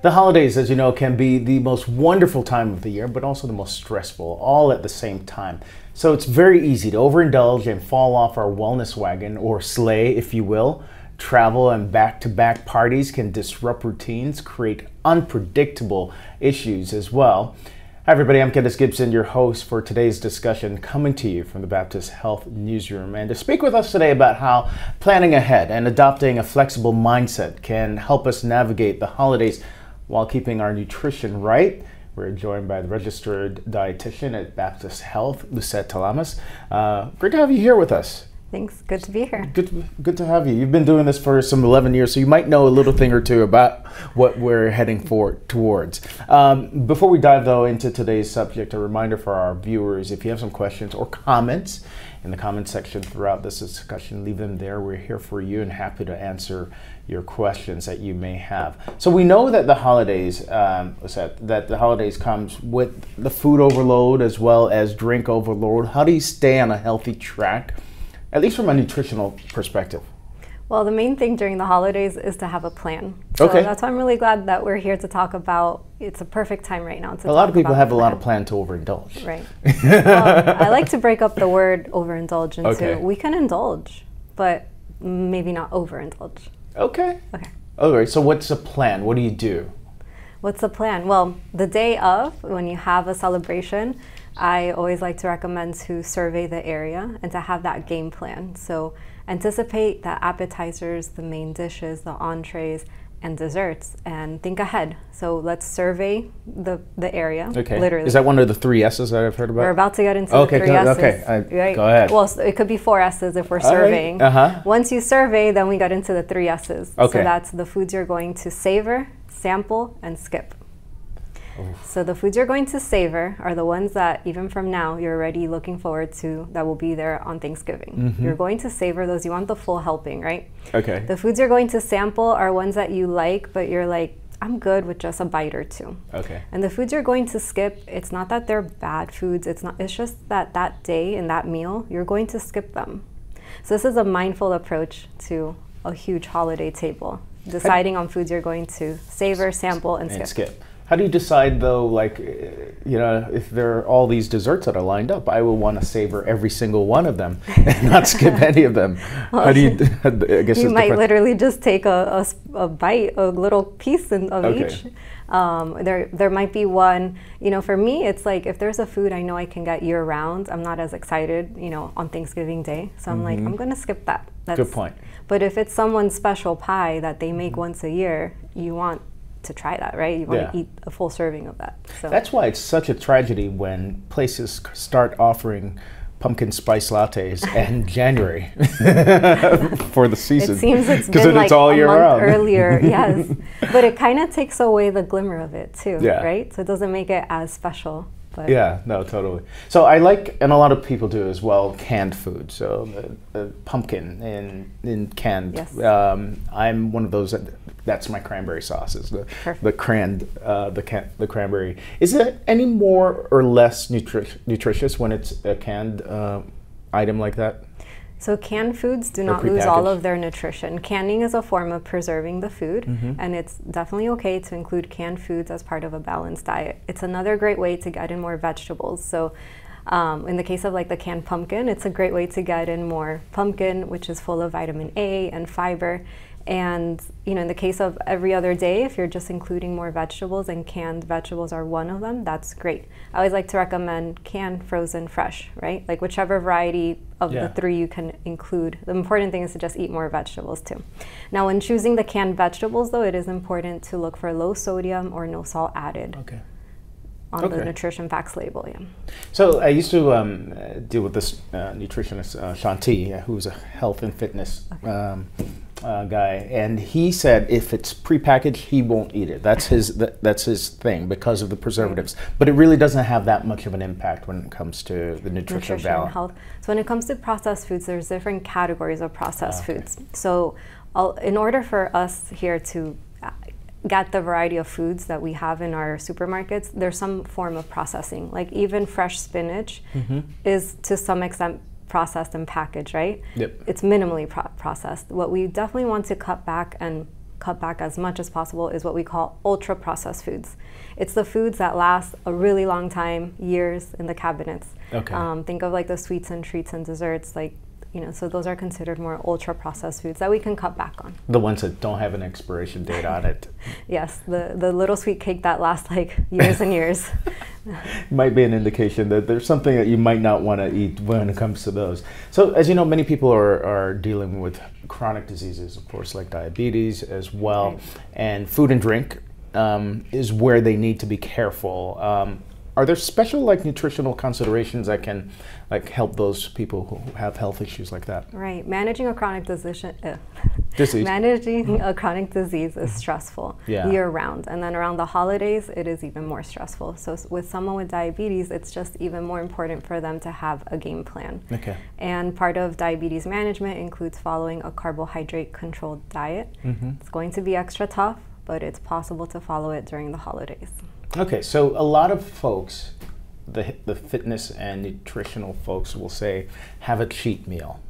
The holidays, as you know, can be the most wonderful time of the year, but also the most stressful, all at the same time. So it's very easy to overindulge and fall off our wellness wagon, or sleigh, if you will. Travel and back-to-back parties can disrupt routines, create unpredictable issues as well. Hi everybody, I'm Candice Gibson, your host for today's discussion, coming to you from the Baptist Health Newsroom. And to speak with us today about how planning ahead and adopting a flexible mindset can help us navigate the holidays while keeping our nutrition right, we're joined by the registered dietitian at Baptist Health, Lucette Talamas. Great to have you here with us. Thanks, good to be here. Good to have you. You've been doing this for some 11 years, so you might know a little thing or two about what we're heading towards. Before we dive though into today's subject, a reminder for our viewers, if you have some questions or comments in the comment section throughout this discussion, leave them there. We're here for you and happy to answer your questions that you may have. So we know that the holidays, comes with the food overload as well as drink overload. How do you stay on a healthy track, at least from a nutritional perspective? Well, the main thing during the holidays is to have a plan. So that's why I'm really glad that we're here to talk about. It's a perfect time right now to talk about. A lot of people have a lot of plan to overindulge. Right. Well, I like to break up the word overindulge into we can indulge, but maybe not overindulge. Okay. All right, so what's a plan? What do you do? What's the plan? Well, the day of, when you have a celebration, I always like to recommend to survey the area and to have that game plan. So anticipate the appetizers, the main dishes, the entrees, and desserts, and think ahead. So let's survey the area, literally. Is that one of the 3 S's that I've heard about? We're about to get into the 3 S's. Go ahead. Well, so it could be 4 S's if we're surveying. Once you survey, then we got into the 3 S's. So that's the foods you're going to savor, sample, and skip. So the foods you're going to savor are the ones that even from now you're already looking forward to, that will be there on Thanksgiving. You're going to savor those. You want the full helping, right? The foods you're going to sample are ones that you like, but you're like, I'm good with just a bite or two. And the foods you're going to skip, it's not that they're bad foods. It's not. It's just that that day and that meal, you're going to skip them. So this is a mindful approach to a huge holiday table, deciding on foods you're going to savor, sample, and skip. How do you decide though, like, you know, if there are all these desserts that are lined up, I will want to savor every single one of them and not skip any of them. How do you, I guess you might literally just take a bite, a little piece of each. There might be one, you know, for me, it's like if there's a food I know I can get year round, I'm not as excited, you know, on Thanksgiving Day. So I'm like, I'm going to skip that. That's good point. But if it's someone's special pie that they make once a year, you want to try that, right? You want to eat a full serving of that. So that's why it's such a tragedy when places start offering pumpkin spice lattes in January for the season. It seems it's been like a month earlier, yes. But it kind of takes away the glimmer of it too, right? So it doesn't make it as special. But yeah, no, totally. So I like, and a lot of people do as well, canned food. So pumpkin in canned. I'm one of those. That's my cranberry sauces. The cranberry. Is it any more or less nutritious when it's a canned item like that? So canned foods do not lose all of their nutrition. Canning is a form of preserving the food, and it's definitely okay to include canned foods as part of a balanced diet. It's another great way to get in more vegetables. So in the case of like the canned pumpkin, it's a great way to get in more pumpkin, which is full of vitamin A and fiber. And you know, in the case of every other day, if you're just including more vegetables and canned vegetables are one of them, that's great. I always like to recommend canned, frozen, fresh, right? Like whichever variety of the three you can include. The important thing is to just eat more vegetables too. Now when choosing the canned vegetables though, it is important to look for low sodium or no salt added. On the nutrition facts label, So I used to deal with this nutritionist, Shanti, who's a health and fitness guy, and he said if it's prepackaged, he won't eat it. That's his that's his thing because of the preservatives. But it really doesn't have that much of an impact when it comes to the nutrition balance. Health. So when it comes to processed foods, there's different categories of processed foods. So in order for us here to get the variety of foods that we have in our supermarkets, there's some form of processing. Like even fresh spinach is to some extent processed and packaged, right? It's minimally processed. What we definitely want to cut back and cut back as much as possible is what we call ultra processed foods. It's the foods that last a really long time, years in the cabinets. Okay. Think of like the sweets and treats and desserts, like, you know, so those are considered more ultra processed foods that we can cut back on. The ones that don't have an expiration date on it. Yes, the little sweet cake that lasts like years and years. Might be an indication that there's something that you might not want to eat when it comes to those. So as you know, many people are dealing with chronic diseases, of course, like diabetes as well. Right. And food and drink is where they need to be careful. Are there special like nutritional considerations that can like help those people who have health issues like that? Right, managing a chronic disease. Managing a chronic disease is stressful year round, and then around the holidays it is even more stressful. So with someone with diabetes, it's just even more important for them to have a game plan. Okay. And part of diabetes management includes following a carbohydrate controlled diet. Mm-hmm. It's going to be extra tough, but it's possible to follow it during the holidays. Okay, so a lot of folks, the fitness and nutritional folks will say, have a cheat meal.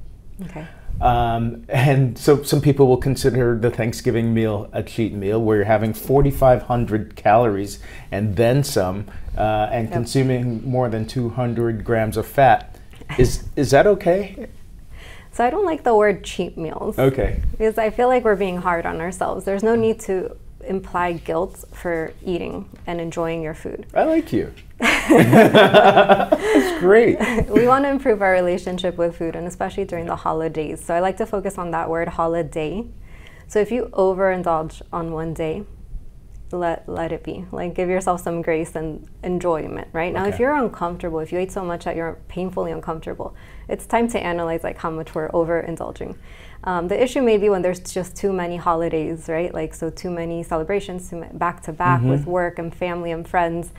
Okay. And so some people will consider the Thanksgiving meal a cheat meal, where you're having 4,500 calories and then some, and consuming more than 200 grams of fat. Is that okay? So I don't like the word cheat meals. Okay. Because I feel like we're being hard on ourselves. There's no need to imply guilt for eating and enjoying your food. I like you. That's great. We want to improve our relationship with food, and especially during the holidays. So I like to focus on that word, holiday. So if you overindulge on one day, let it be. Like, give yourself some grace and enjoyment, right? Now, if you're uncomfortable, if you ate so much that you're painfully uncomfortable, it's time to analyze like how much we're overindulging. The issue may be when there's just too many holidays, right? Like, so too many celebrations back to back with work and family and friends,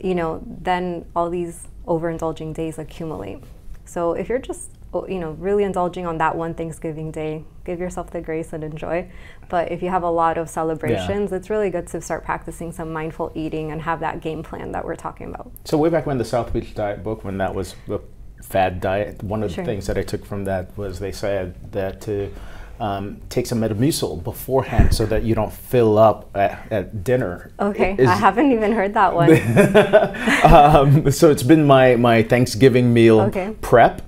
you know, then all these overindulging days accumulate. So if you're just, you know, really indulging on that one Thanksgiving day, give yourself the grace and enjoy. But if you have a lot of celebrations, it's really good to start practicing some mindful eating and have that game plan that we're talking about. So way back when the South Beach Diet book, when that was the fad diet, one of the things that I took from that was they said that to take some Metamucil beforehand so that you don't fill up at dinner. Okay, I haven't even heard that one. So it's been my Thanksgiving meal prep.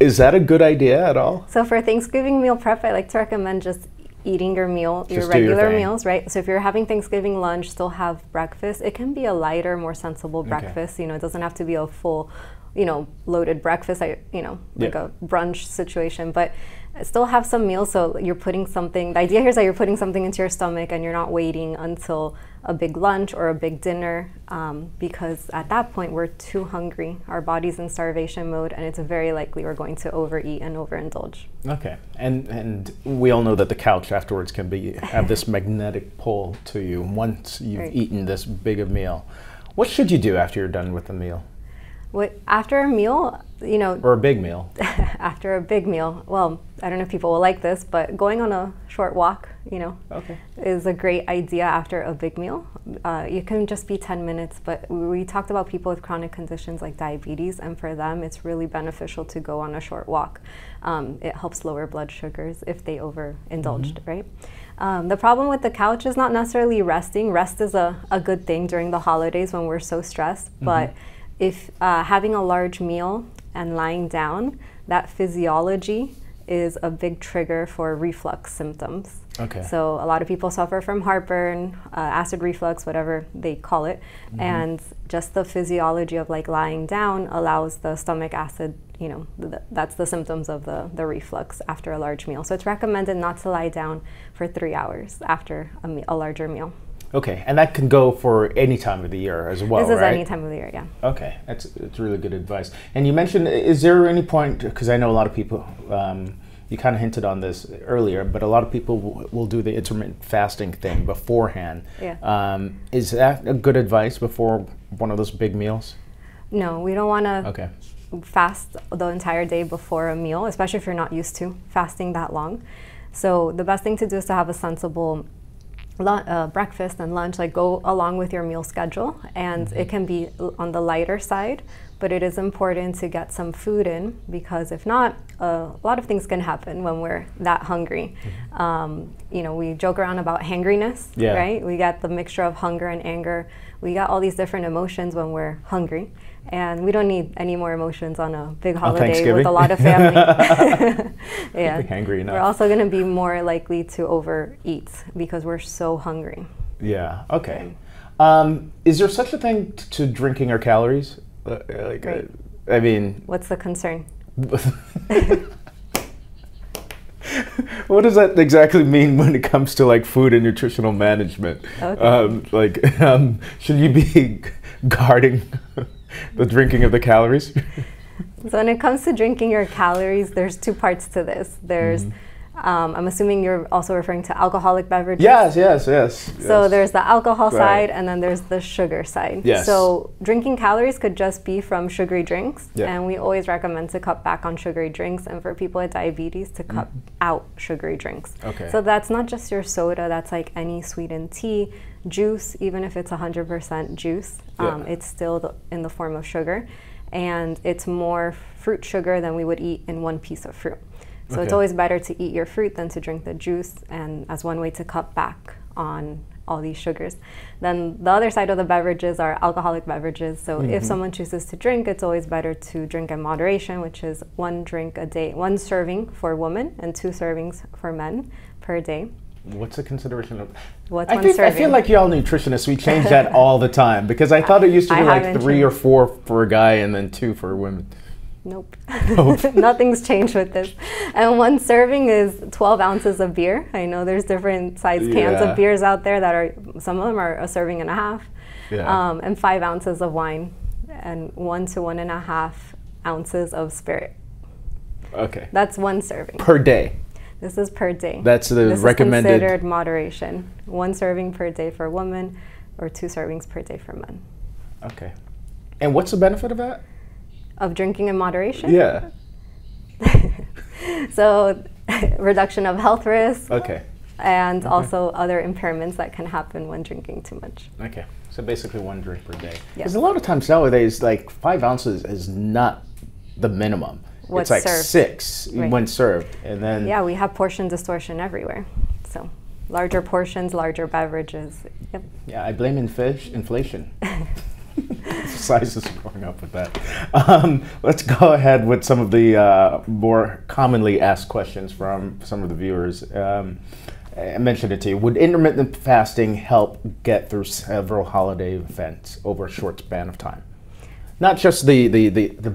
Is that a good idea at all? So for Thanksgiving meal prep, I like to recommend just eating your meal, your regular meals, right? So if you're having Thanksgiving lunch, still have breakfast. It can be a lighter, more sensible breakfast. You know, it doesn't have to be a full, you know, loaded breakfast, you know, like a brunch situation, but still have some meals. So you're putting something, the idea here is that you're putting something into your stomach and you're not waiting until a big lunch or a big dinner, because at that point we're too hungry. Our body's in starvation mode, and it's very likely we're going to overeat and overindulge. Okay, and we all know that the couch afterwards can be, have this magnetic pull to you once you've eaten this big a meal. What should you do after you're done with the meal? After a meal, you know, or a big meal. After a big meal, well, I don't know if people will like this, but going on a short walk, you know, is a great idea after a big meal. It can just be 10 minutes, but we talked about people with chronic conditions like diabetes, and for them, it's really beneficial to go on a short walk. It helps lower blood sugars if they overindulged, right? The problem with the couch is not necessarily resting. Rest is a good thing during the holidays when we're so stressed, but if having a large meal and lying down, that physiology is a big trigger for reflux symptoms. Okay. So a lot of people suffer from heartburn, acid reflux, whatever they call it, and just the physiology of like lying down allows the stomach acid, you know, that's the symptoms of the reflux after a large meal. So it's recommended not to lie down for 3 hours after a larger meal. Okay, and that can go for any time of the year as well, right? This is any time of the year, yeah. Okay, that's really good advice. And you mentioned, is there any point, because I know a lot of people, you kind of hinted on this earlier, but a lot of people will do the intermittent fasting thing beforehand. Yeah. Is that a good advice before one of those big meals? No, we don't want to fast the entire day before a meal, especially if you're not used to fasting that long. So the best thing to do is to have a sensible breakfast and lunch, like go along with your meal schedule, and it can be on the lighter side, but it is important to get some food in, because if not, a lot of things can happen when we're that hungry. Mm-hmm. You know, we joke around about hangriness, yeah, right? We got the mixture of hunger and anger. We got all these different emotions when we're hungry, and we don't need any more emotions on a big holiday with a lot of family. Yeah, hangry enough. We're also going to be more likely to overeat because we're so hungry. Yeah. Okay. Is there such a thing to drinking our calories? Like, right. I mean, what's the concern? What does that exactly mean when it comes to like food and nutritional management? Okay. Should you be guarding the drinking of the calories? So when it comes to drinking your calories, there's two parts to this. There's I'm assuming you're also referring to alcoholic beverages? Yes, yes, yes. So there's the alcohol side, and then there's the sugar side. Yes. So drinking calories could just be from sugary drinks, and we always recommend to cut back on sugary drinks, and for people with diabetes to cut out sugary drinks. Okay. So that's not just your soda, that's like any sweetened tea, juice, even if it's 100% juice, it's still in the form of sugar, and it's more fruit sugar than we would eat in one piece of fruit. So it's always better to eat your fruit than to drink the juice, and as one way to cut back on all these sugars. Then the other side of the beverages are alcoholic beverages. So if someone chooses to drink, it's always better to drink in moderation, which is one drink a day, one serving for women and 2 servings for men per day. What's the consideration of? I feel like y'all nutritionists, we change that all the time, because I thought it used to be like 3 or 4 for a guy and then 2 for women. Nope. Nope. Nothing's changed with this. And one serving is 12 ounces of beer. I know there's different size cans of beers out there that are, some of them are a serving and a half, and 5 ounces of wine, and 1 to 1.5 ounces of spirit. Okay. That's one serving. Per day. This is per day. That's the recommended. This is considered moderation. 1 serving per day for women, or 2 servings per day for men. Okay. And what's the benefit of that? Of drinking in moderation? Yeah. So reduction of health risk. Okay. And also other impairments that can happen when drinking too much. Okay. So basically 1 drink per day. Because a lot of times nowadays, like 5 ounces is not the minimum. What's it's like served. 6 when served. And then we have portion distortion everywhere. So larger portions, larger beverages. Yep. Yeah, I blame inflation. Size is going up with that. Let's go ahead with some of the more commonly asked questions from some of the viewers. I mentioned it to you. Would intermittent fasting help get through several holiday events over a short span of time? Not just the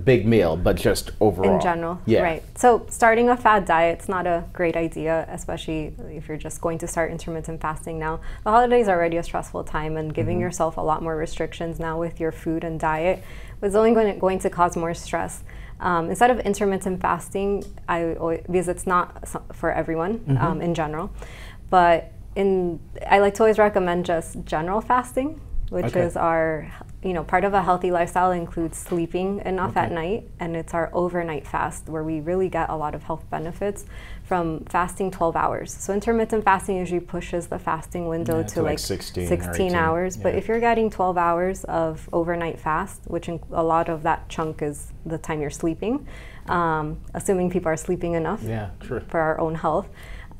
big meal, but just overall. In general, right. So starting a fad diet is not a great idea, especially if you're just going to start intermittent fasting now. The holidays are already a stressful time, and giving yourself a lot more restrictions now with your food and diet was only going to cause more stress. Instead of intermittent fasting, because it's not for everyone in general, but I like to always recommend just general fasting, which is our, part of a healthy lifestyle includes sleeping enough at night, and it's our overnight fast where we really get a lot of health benefits from fasting 12 hours. So intermittent fasting usually pushes the fasting window to like 16 hours, but if you're getting 12 hours of overnight fast, which a lot of that chunk is the time you're sleeping, assuming people are sleeping enough for our own health,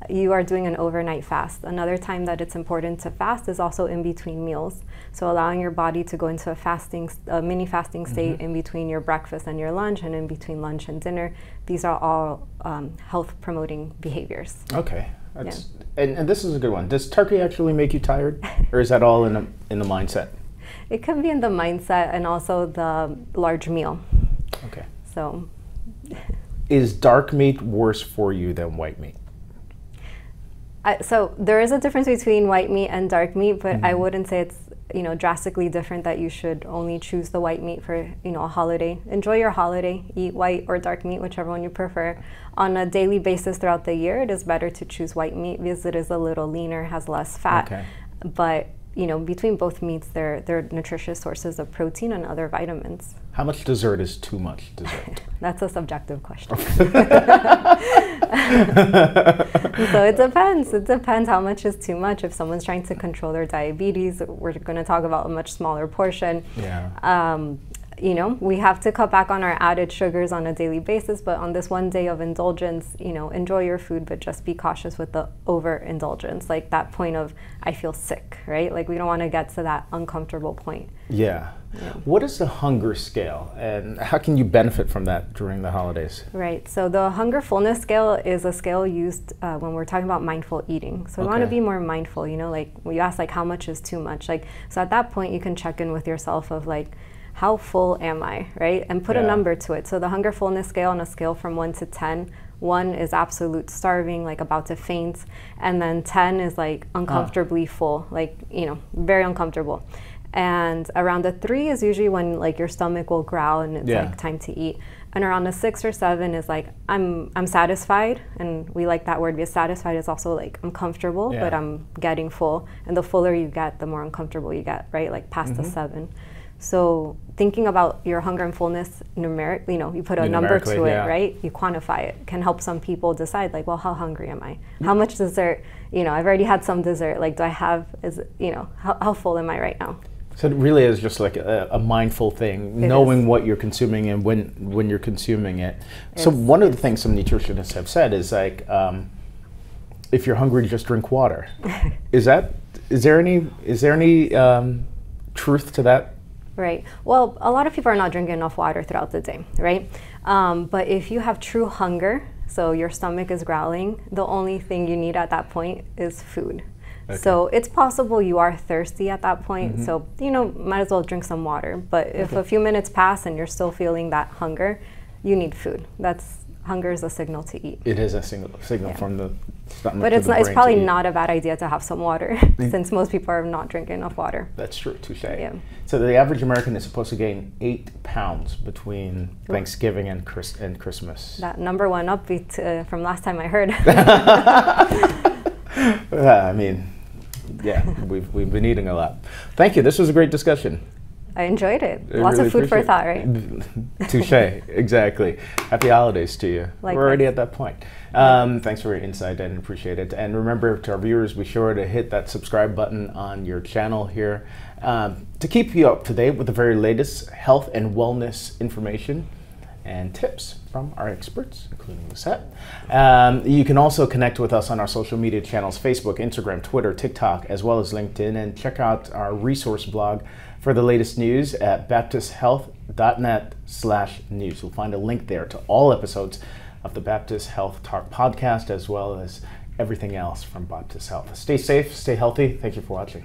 you are doing an overnight fast. Another time that it's important to fast is also in between meals. So allowing your body to go into a mini fasting state in between your breakfast and your lunch, and in between lunch and dinner. These are all health promoting behaviors. Okay. That's, and this is a good one. Does turkey actually make you tired? Or is that all in the mindset? It can be in the mindset, and also the large meal. Okay. So. Is dark meat worse for you than white meat? So there is a difference between white meat and dark meat, but I wouldn't say it's drastically different that you should only choose the white meat for a holiday. Enjoy your holiday, eat white or dark meat, whichever one you prefer. On a daily basis throughout the year, it is better to choose white meat because it is a little leaner, has less fat. Okay. But between both meats, they're nutritious sources of protein and other vitamins. How much dessert is too much dessert? That's a subjective question. So it depends. It depends how much is too much. If someone's trying to control their diabetes, we're going to talk about a much smaller portion. you know, we have to cut back on our added sugars on a daily basis, but on this one day of indulgence, you know, enjoy your food, but just be cautious with the overindulgence, like that point of I feel sick, right? Like we don't want to get to that uncomfortable point. Yeah. Yeah. What is the hunger scale and how can you benefit from that during the holidays? Right, so the hungerfulness scale is a scale used when we're talking about mindful eating. So we want to be more mindful, you know, like when you ask like how much is too much, like so at that point you can check in with yourself of like how full am I, right? And put a number to it. So the hungerfulness scale on a scale from 1 to 10, 1 is absolute starving, like about to faint, and then 10 is like uncomfortably full, like, you know, very uncomfortable. And around the 3 is usually when like your stomach will growl and it's like time to eat. And around the 6 or 7 is like I'm satisfied, and we like that word because satisfied is also like I'm comfortable, but I'm getting full. And the fuller you get, the more uncomfortable you get, right? Like past the 7. So thinking about your hunger and fullness numerically, you know, you put a number to it, right? You quantify it. It can help some people decide like, well, how hungry am I? How much dessert? You know, I've already had some dessert. Like, do I have? Is, you know, how full am I right now? So it really is just like a mindful thing, knowing what you're consuming and when you're consuming it. So one of the things some nutritionists have said is like, if you're hungry, just drink water. Is there any truth to that? Right. Well, a lot of people are not drinking enough water throughout the day, right? But if you have true hunger, so your stomach is growling, the only thing you need at that point is food. Okay. So it's possible you are thirsty at that point, so you know, might as well drink some water. But if a few minutes pass and you're still feeling that hunger, you need food. That's hunger is a signal to eat. It is a signal from the stomach. But it's probably not a bad idea to have some water since most people are not drinking enough water. That's true, touche. Yeah. So the average American is supposed to gain 8 pounds between Thanksgiving and Christmas. That number went up from last time I heard. I mean, yeah, we've been eating a lot. Thank you. This was a great discussion. I enjoyed it. Lots of food for thought, right? Touche. Exactly. Happy holidays to you. Likewise. We're already at that point. Thanks for your insight and appreciate it. And remember, to our viewers, be sure to hit that subscribe button on your channel here to keep you up to date with the very latest health and wellness information and tips from our experts, including Lucette. You can also connect with us on our social media channels, Facebook, Instagram, Twitter, TikTok, as well as LinkedIn, and check out our resource blog for the latest news at baptisthealth.net/news. You'll find a link there to all episodes of the Baptist Health Talk podcast, as well as everything else from Baptist Health. Stay safe, stay healthy. Thank you for watching.